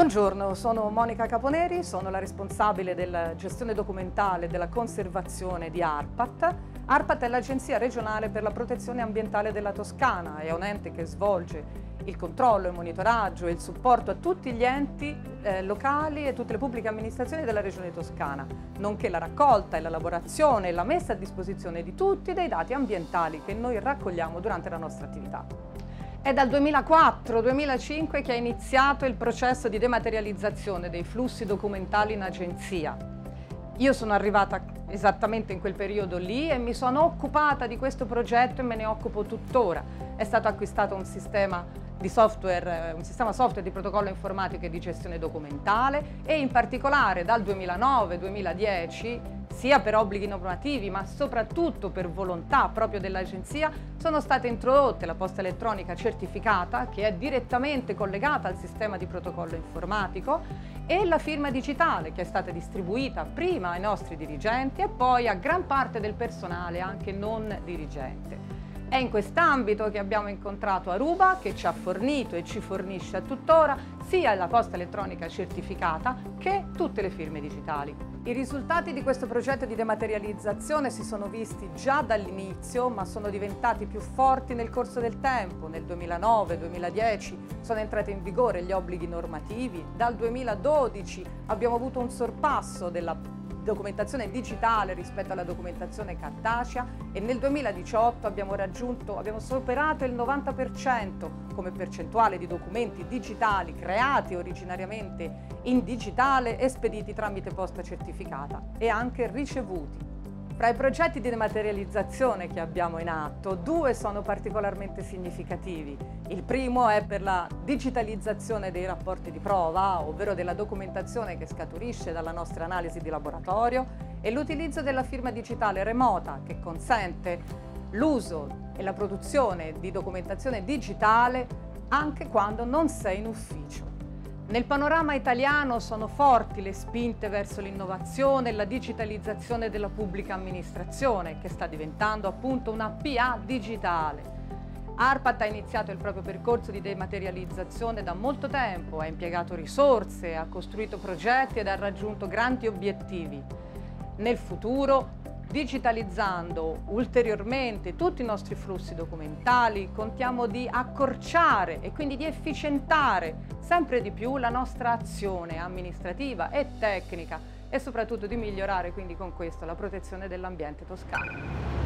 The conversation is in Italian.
Buongiorno, sono Monica Caponeri, sono la responsabile della gestione documentale e della conservazione di ARPAT. ARPAT è l'Agenzia regionale per la protezione ambientale della Toscana, è un ente che svolge il controllo, il monitoraggio e il supporto a tutti gli enti locali e tutte le pubbliche amministrazioni della regione toscana, nonché la raccolta e l'elaborazione e la messa a disposizione di tutti dei dati ambientali che noi raccogliamo durante la nostra attività. È dal 2004-2005 che è iniziato il processo di dematerializzazione dei flussi documentali in agenzia. Io sono arrivata esattamente in quel periodo lì e mi sono occupata di questo progetto e me ne occupo tuttora. È stato acquistato un sistema software di protocollo informatico e di gestione documentale e in particolare dal 2009-2010 sia per obblighi normativi ma soprattutto per volontà proprio dell'agenzia sono state introdotte la posta elettronica certificata che è direttamente collegata al sistema di protocollo informatico e la firma digitale che è stata distribuita prima ai nostri dirigenti e poi a gran parte del personale anche non dirigente. È in quest'ambito che abbiamo incontrato Aruba, che ci ha fornito e ci fornisce a tuttora sia la posta elettronica certificata che tutte le firme digitali. I risultati di questo progetto di dematerializzazione si sono visti già dall'inizio, ma sono diventati più forti nel corso del tempo. Nel 2009-2010 sono entrati in vigore gli obblighi normativi, dal 2012 abbiamo avuto un sorpasso della documentazione digitale rispetto alla documentazione cartacea e nel 2018 abbiamo superato il 90% come percentuale di documenti digitali creati originariamente in digitale e spediti tramite posta certificata e anche ricevuti. Fra i progetti di dematerializzazione che abbiamo in atto, due sono particolarmente significativi. Il primo è per la digitalizzazione dei rapporti di prova, ovvero della documentazione che scaturisce dalla nostra analisi di laboratorio, e l'utilizzo della firma digitale remota che consente l'uso e la produzione di documentazione digitale anche quando non sei in ufficio. Nel panorama italiano sono forti le spinte verso l'innovazione e la digitalizzazione della pubblica amministrazione, che sta diventando appunto una PA digitale. ARPAT ha iniziato il proprio percorso di dematerializzazione da molto tempo, ha impiegato risorse, ha costruito progetti ed ha raggiunto grandi obiettivi. Nel futuro, digitalizzando ulteriormente tutti i nostri flussi documentali, contiamo di accorciare e quindi di efficientare sempre di più la nostra azione amministrativa e tecnica e soprattutto di migliorare quindi con questo la protezione dell'ambiente toscano.